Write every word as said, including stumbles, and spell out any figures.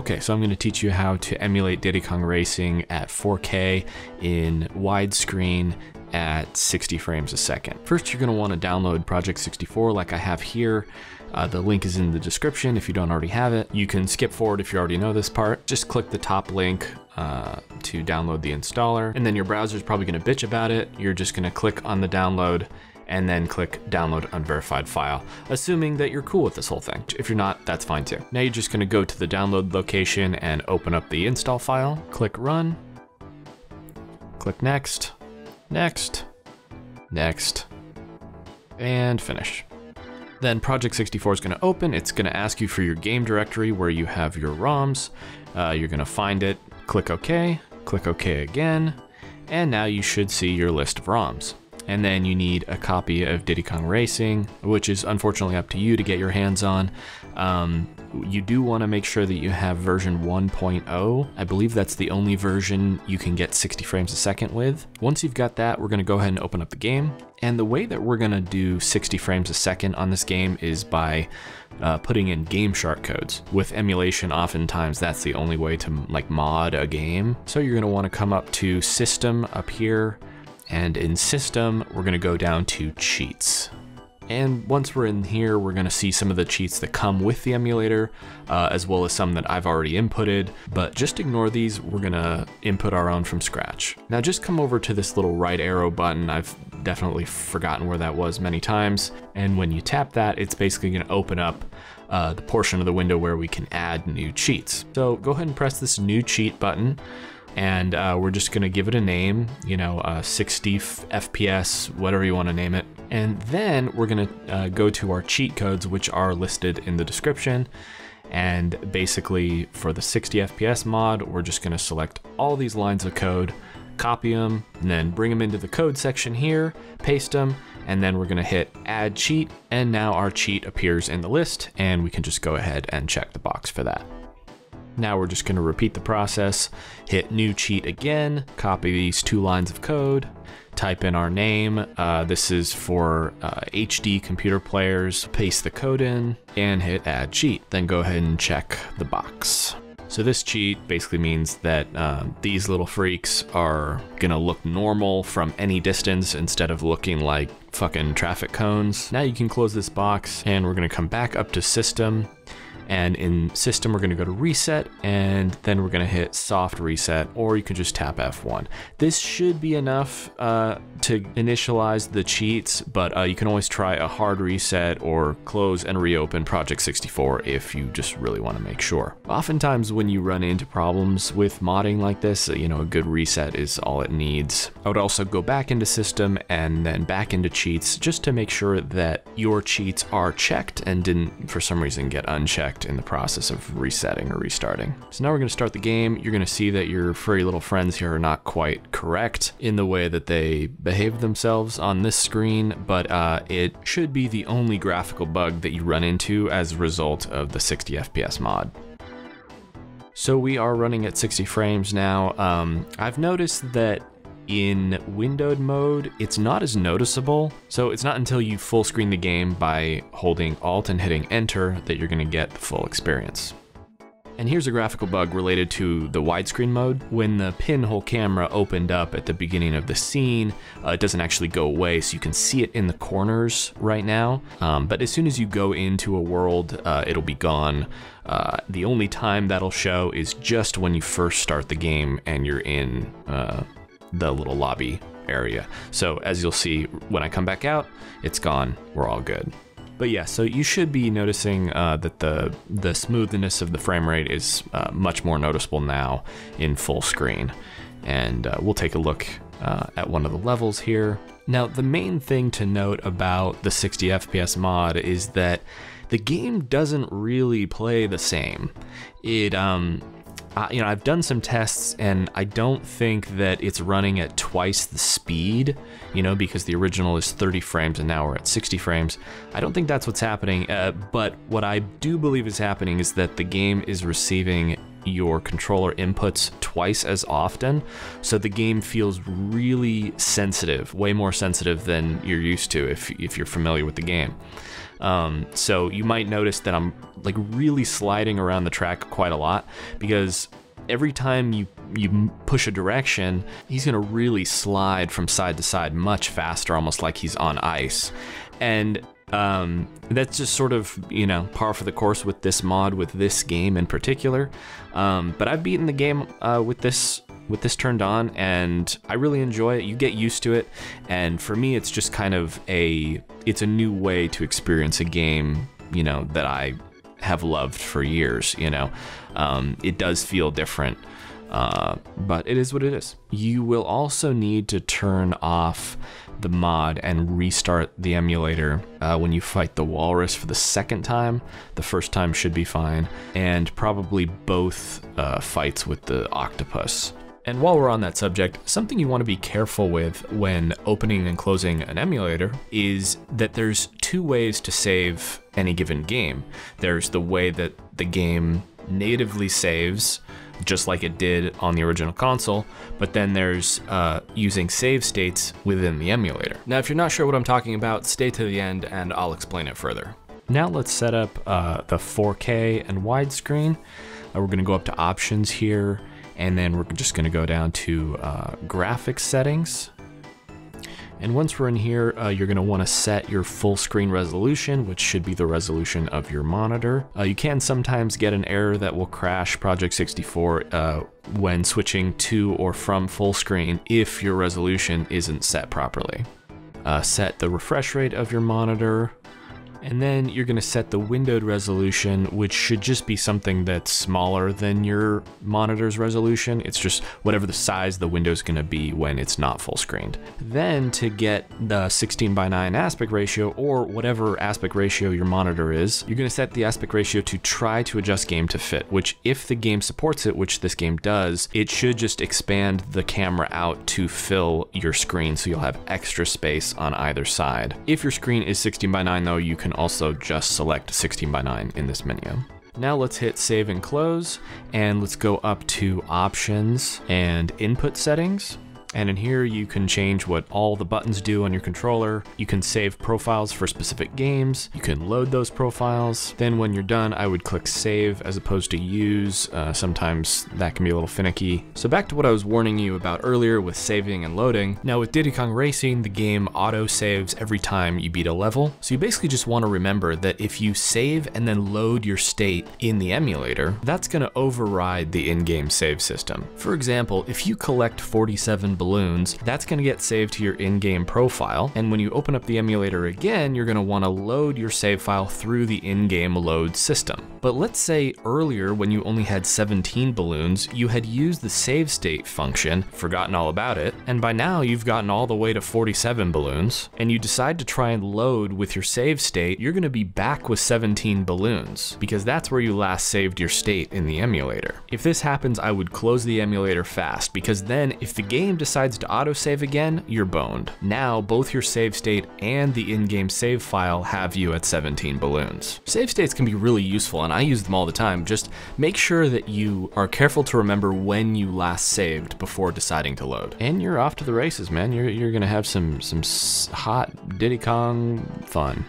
Okay, so I'm going to teach you how to emulate Diddy Kong Racing at four K in widescreen at sixty frames a second. First, you're going to want to download Project sixty-four like I have here. Uh, the link is in the description if you don't already have it. You can skip forward if you already know this part. Just click the top link uh, to download the installer, and then your browser is probably going to bitch about it. You're just going to click on the download and then click download unverified file, assuming that you're cool with this whole thing. If you're not, that's fine too. Now you're just gonna go to the download location and open up the install file, click run, click next, next, next, and finish. Then Project sixty-four is gonna open. It's gonna ask you for your game directory where you have your ROMs. Uh, you're gonna find it, click okay, click okay again, and now you should see your list of ROMs. And then you need a copy of Diddy Kong Racing, which is unfortunately up to you to get your hands on. Um, you do want to make sure that you have version one point oh. I believe that's the only version you can get sixty frames a second with. Once you've got that, we're going to go ahead and open up the game. And the way that we're going to do sixty frames a second on this game is by uh, putting in GameShark codes. With emulation, oftentimes that's the only way to like mod a game. So you're going to want to come up to System up here. And in System, we're gonna go down to Cheats. And once we're in here, we're gonna see some of the cheats that come with the emulator, uh, as well as some that I've already inputted, but just ignore these, we're gonna input our own from scratch. Now just come over to this little right arrow button. I've definitely forgotten where that was many times. And when you tap that, it's basically gonna open up uh, the portion of the window where we can add new cheats. So go ahead and press this new cheat button. And uh, we're just gonna give it a name, you know, uh, sixty F P S, whatever you wanna name it. And then we're gonna uh, go to our cheat codes, which are listed in the description. And basically for the sixty F P S mod, we're just gonna select all these lines of code, copy them, and then bring them into the code section here, paste them, and then we're gonna hit add cheat. And now our cheat appears in the list and we can just go ahead and check the box for that. Now we're just gonna repeat the process, hit new cheat again, copy these two lines of code, type in our name. Uh, this is for uh, H D computer players, paste the code in and hit add cheat. Then go ahead and check the box. So this cheat basically means that um, these little freaks are gonna look normal from any distance instead of looking like fucking traffic cones. Now you can close this box and we're gonna come back up to System. And in System, we're gonna go to Reset, and then we're gonna hit Soft Reset, or you can just tap F one. This should be enough uh, to initialize the cheats, but uh, you can always try a hard reset or close and reopen Project sixty-four if you just really wanna make sure. Oftentimes when you run into problems with modding like this, you know, a good reset is all it needs. I would also go back into System and then back into Cheats just to make sure that your cheats are checked and didn't, for some reason, get unchecked in the process of resetting or restarting. So now we're going to start the game. You're going to see that your furry little friends here are not quite correct in the way that they behave themselves on this screen, but uh, it should be the only graphical bug that you run into as a result of the sixty F P S mod. So we are running at sixty frames now. Um, I've noticed that in windowed mode, it's not as noticeable. So it's not until you full screen the game by holding Alt and hitting Enter that you're gonna get the full experience. And here's a graphical bug related to the widescreen mode. When the pinhole camera opened up at the beginning of the scene, uh, it doesn't actually go away, so you can see it in the corners right now. Um, but as soon as you go into a world, uh, it'll be gone. Uh, the only time that'll show is just when you first start the game and you're in uh, the little lobby area. So as you'll see, when I come back out, it's gone, we're all good. But yeah, so you should be noticing uh, that the, the smoothness of the frame rate is uh, much more noticeable now in full screen. And uh, we'll take a look uh, at one of the levels here. Now, the main thing to note about the sixty F P S mod is that the game doesn't really play the same. It, um, Uh, you know, I've done some tests and I don't think that it's running at twice the speed, you know, because the original is thirty frames and now we're at sixty frames. I don't think that's what's happening, uh, but what I do believe is happening is that the game is receiving your controller inputs twice as often, so the game feels really sensitive, way more sensitive than you're used to if, if you're familiar with the game. Um, so you might notice that I'm like really sliding around the track quite a lot, because every time you, you push a direction, he's gonna really slide from side to side much faster, almost like he's on ice. And Um, that's just sort of, you know, par for the course with this mod, with this game in particular. Um, but I've beaten the game uh, with this with this turned on, and I really enjoy it. You get used to it, and for me, it's just kind of a it's a new way to experience a game, you know, that I have loved for years. You know, um, it does feel different, uh, but it is what it is. You will also need to turn off the mod and restart the emulator uh, when you fight the walrus for the second time. The first time should be fine, and probably both uh, fights with the octopus. And while we're on that subject, something you want to be careful with when opening and closing an emulator is that there's two ways to save any given game. There's the way that the game natively saves, just like it did on the original console, but then there's uh, using save states within the emulator. Now, if you're not sure what I'm talking about, stay to the end and I'll explain it further. Now let's set up uh, the four K and widescreen. Uh, we're gonna go up to options here, and then we're just gonna go down to uh, graphics settings. And once we're in here, uh, you're gonna wanna set your full screen resolution, which should be the resolution of your monitor. Uh, you can sometimes get an error that will crash Project sixty-four uh, when switching to or from full screen if your resolution isn't set properly. Uh, set the refresh rate of your monitor, and then you're gonna set the windowed resolution, which should just be something that's smaller than your monitor's resolution. It's just whatever the size the window's gonna be when it's not full screened. Then to get the sixteen by nine aspect ratio, or whatever aspect ratio your monitor is, you're gonna set the aspect ratio to try to adjust game to fit, which if the game supports it, which this game does, it should just expand the camera out to fill your screen, so you'll have extra space on either side. If your screen is sixteen by nine though, you can also just select sixteen by nine in this menu. Now let's hit save and close, and let's go up to options and input settings. And in here you can change what all the buttons do on your controller. You can save profiles for specific games. You can load those profiles. Then when you're done, I would click save as opposed to use. Uh, sometimes that can be a little finicky. So back to what I was warning you about earlier with saving and loading. Now with Diddy Kong Racing, the game auto saves every time you beat a level. So you basically just want to remember that if you save and then load your state in the emulator, that's going to override the in-game save system. For example, if you collect forty-seven balloons, that's going to get saved to your in-game profile, and when you open up the emulator again, you're going to want to load your save file through the in-game load system. But let's say earlier, when you only had seventeen balloons, you had used the save state function, forgotten all about it, and by now you've gotten all the way to forty-seven balloons, and you decide to try and load with your save state, you're going to be back with seventeen balloons, because that's where you last saved your state in the emulator. If this happens, I would close the emulator fast, because then if the game decides decides to autosave again, you're boned. Now, both your save state and the in-game save file have you at seventeen balloons. Save states can be really useful, and I use them all the time. Just make sure that you are careful to remember when you last saved before deciding to load. And you're off to the races, man. You're, you're gonna have some, some hot Diddy Kong fun.